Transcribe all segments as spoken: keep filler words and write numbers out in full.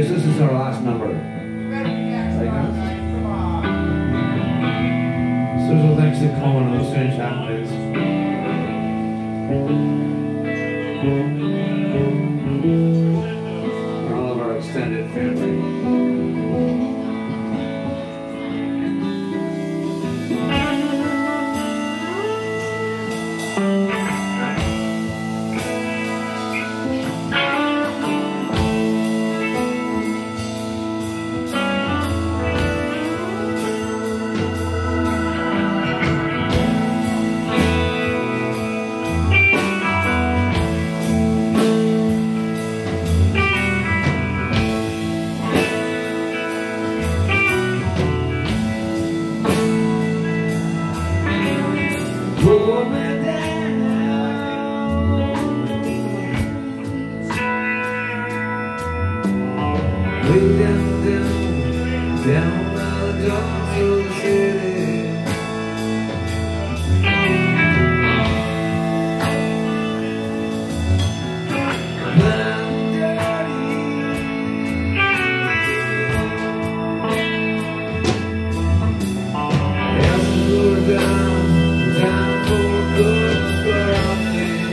because this is our last number. Special thanks to Colin and the Strange Families and all of our extended family. Down by the jungle city, but I'm dirty. As we go down, time for a good brownie.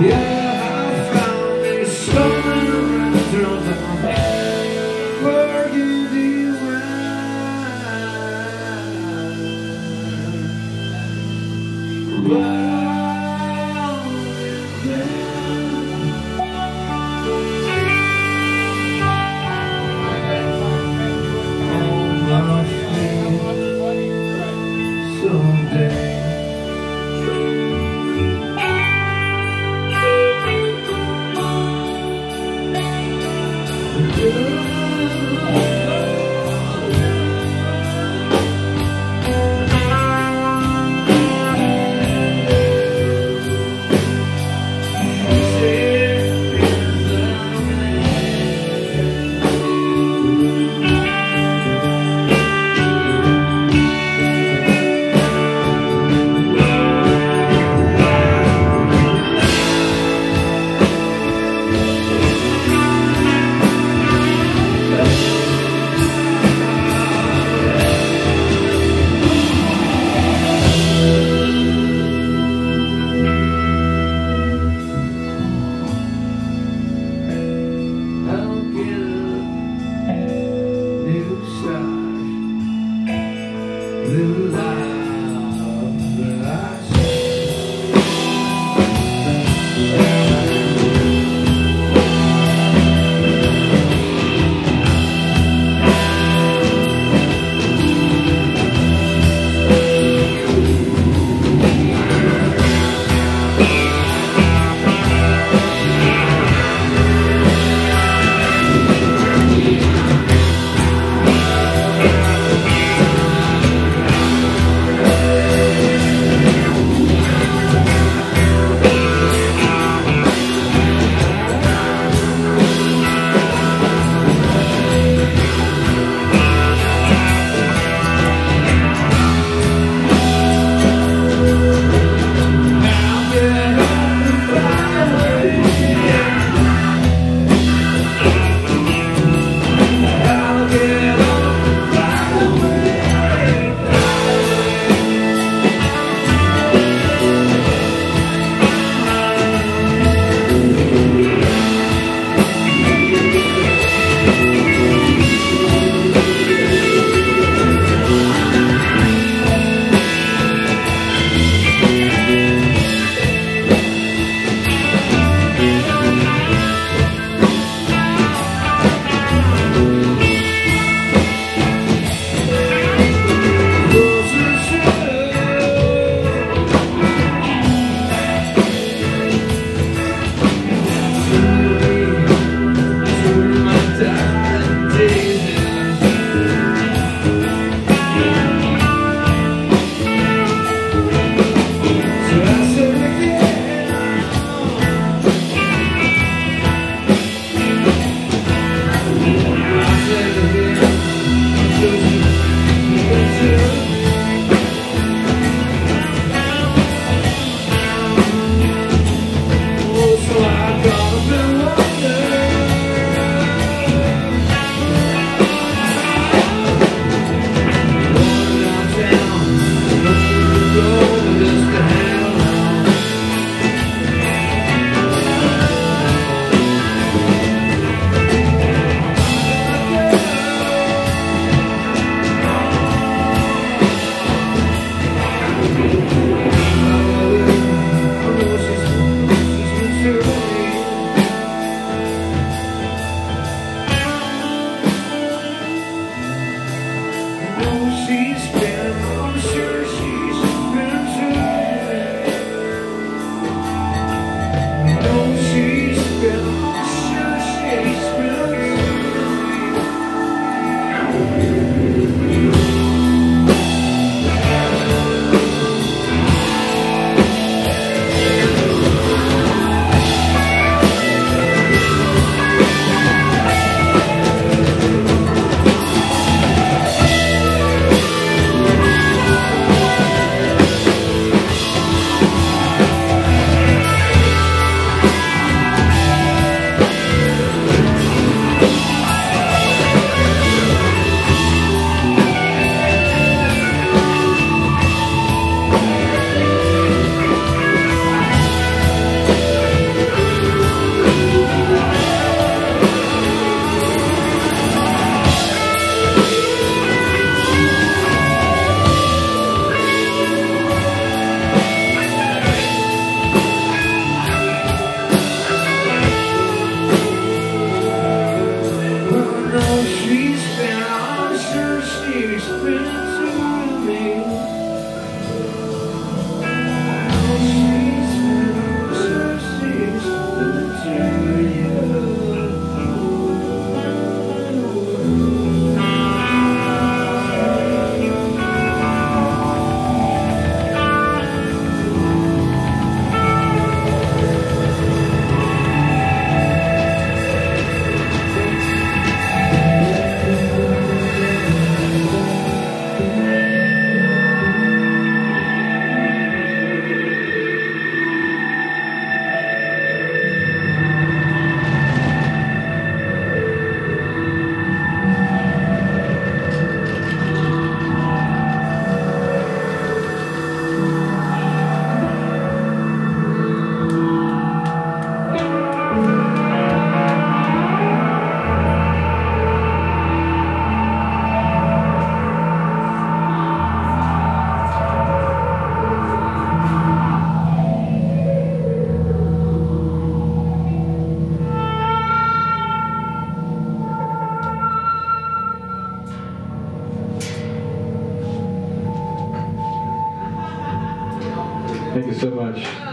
Yeah, I found me something around till the end. Where you do right. Well, it's there. Oh, my friend, someday. so much.